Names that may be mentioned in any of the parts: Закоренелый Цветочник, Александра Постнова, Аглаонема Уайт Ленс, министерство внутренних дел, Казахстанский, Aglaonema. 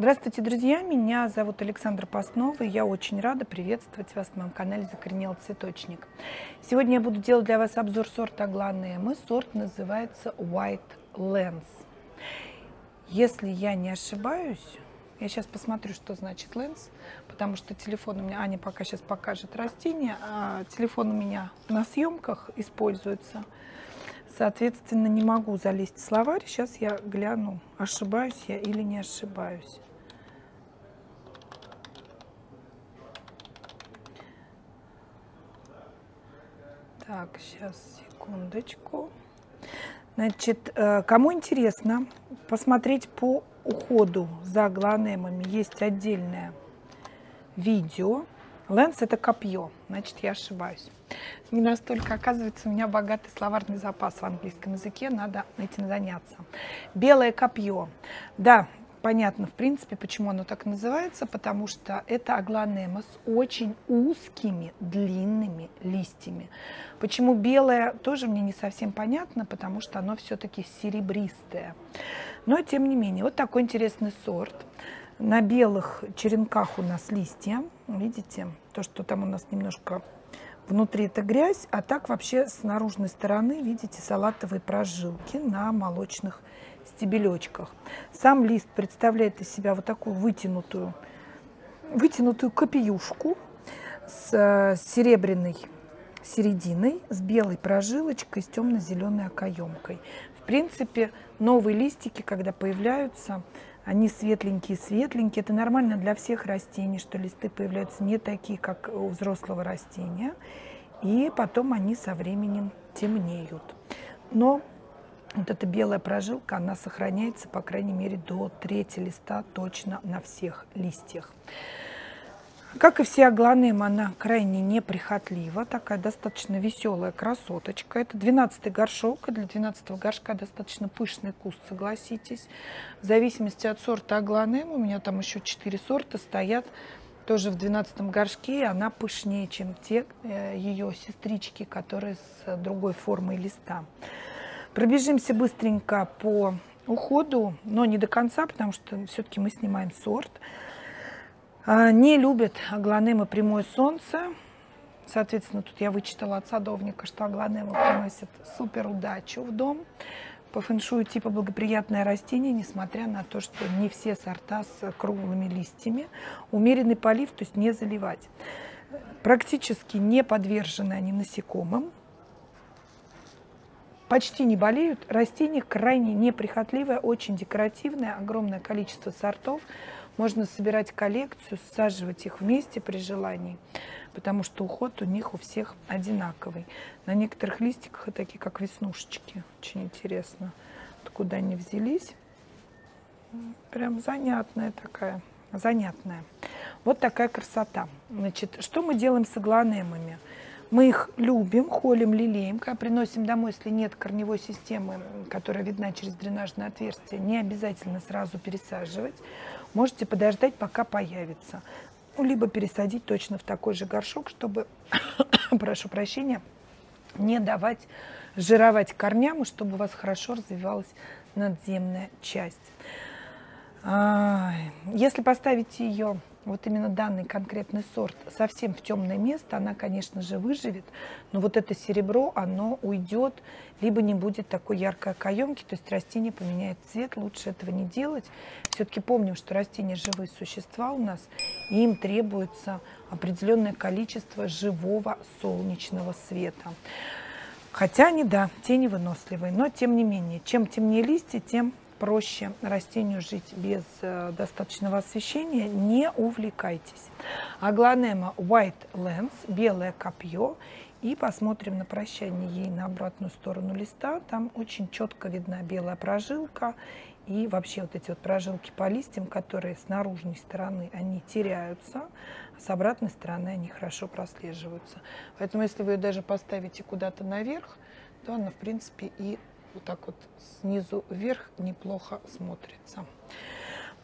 Здравствуйте, друзья! Меня зовут Александра Постнова, и я очень рада приветствовать вас на моем канале Закоренелый Цветочник. Сегодня я буду делать для вас обзор сорта Аглаонемы. Сорт называется Уайт Ленс. Если я не ошибаюсь, я сейчас посмотрю, что значит Ленс, потому что телефон у меня, Аня пока сейчас покажет растение, а телефон у меня на съемках используется. Соответственно, не могу залезть в словарь. Сейчас я гляну, ошибаюсь я или не ошибаюсь. Так, сейчас, секундочку. Значит, кому интересно посмотреть по уходу за аглаонемами, есть отдельное видео. Ленс — это копье, значит, я ошибаюсь. Не настолько, оказывается, у меня богатый словарный запас в английском языке, надо этим заняться. Белое копье. Да, понятно, в принципе, почему оно так называется, потому что это аглаонема с очень узкими, длинными листьями. Почему белое, тоже мне не совсем понятно, потому что оно все-таки серебристое. Но, тем не менее, вот такой интересный сорт. На белых черенках у нас листья, видите, то, что там у нас немножко внутри, это грязь, а так вообще с наружной стороны, видите, салатовые прожилки на молочных стебелечках. Сам лист представляет из себя вот такую вытянутую копиюшку с серебряной серединой, с белой прожилочкой, с темно-зеленой окоемкой. В принципе, новые листики, когда появляются, они светленькие-светленькие. Это нормально для всех растений, что листы появляются не такие, как у взрослого растения. И потом они со временем темнеют. Но вот эта белая прожилка, она сохраняется, по крайней мере, до третьего листа точно на всех листьях. Как и все аглаонемы, она крайне неприхотлива, такая достаточно веселая красоточка. Это 12-й горшок, и для 12-го горшка достаточно пышный куст, согласитесь. В зависимости от сорта аглаонемы, у меня там еще 4 сорта стоят тоже в 12-м горшке, и она пышнее, чем те ее сестрички, которые с другой формой листа. Пробежимся быстренько по уходу, но не до конца, потому что все-таки мы снимаем сорт. Не любят аглаонемы прямое солнце. Соответственно, тут я вычитала от садовника, что аглаонема приносит супер удачу в дом. По фэншую типа благоприятное растение, несмотря на то, что не все сорта с круглыми листьями. Умеренный полив, то есть не заливать. Практически не подвержены они насекомым. Почти не болеют. Растение крайне неприхотливое, очень декоративное, огромное количество сортов. Можно собирать коллекцию, саживать их вместе при желании, потому что уход у них у всех одинаковый. На некоторых листиках это такие как веснушечки. Очень интересно, откуда они взялись. Прям занятная такая, занятная. Вот такая красота. Значит, что мы делаем с аглаонемами? Мы их любим, холим, лелеем, когда приносим домой, если нет корневой системы, которая видна через дренажное отверстие, не обязательно сразу пересаживать. Можете подождать, пока появится. Ну, либо пересадить точно в такой же горшок, чтобы, прошу прощения, не давать жировать корням, и чтобы у вас хорошо развивалась надземная часть. Если поставите ее, вот именно данный конкретный сорт, совсем в темное место, она, конечно же, выживет, но вот это серебро, оно уйдет, либо не будет такой яркой окоемки, то есть растение поменяет цвет, лучше этого не делать. Все-таки помним, что растения живые существа у нас, и им требуется определенное количество живого солнечного света. Хотя они, да, теневыносливые, но тем не менее, чем темнее листья, тем проще растению жить без достаточного освещения. Не увлекайтесь. Аглаонема Уайт Ленс, белое копье. И посмотрим на прощание ей на обратную сторону листа. Там очень четко видна белая прожилка. И вообще вот эти вот прожилки по листьям, которые с наружной стороны, они теряются, а с обратной стороны они хорошо прослеживаются. Поэтому если вы ее даже поставите куда-то наверх, то она, в принципе, и вот так вот снизу вверх неплохо смотрится.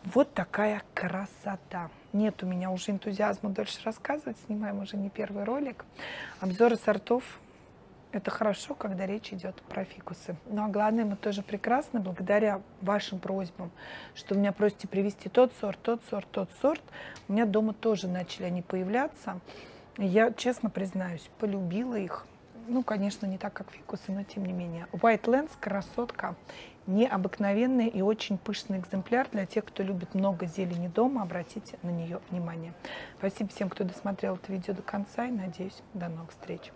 Вот такая красота. Нет у меня уже энтузиазма дольше рассказывать. Снимаем уже не первый ролик. Обзоры сортов Это хорошо, когда речь идет про фикусы. Ну, а аглаонема тоже прекрасно, благодаря вашим просьбам, что меня просите привезти тот сорт, тот сорт, тот сорт. У меня дома тоже начали они появляться. Я, честно признаюсь, полюбила их. Ну, конечно, не так, как фикусы, но тем не менее. Уайт Ленс – красотка. Необыкновенный и очень пышный экземпляр. Для тех, кто любит много зелени дома, обратите на нее внимание. Спасибо всем, кто досмотрел это видео до конца. И, надеюсь, до новых встреч.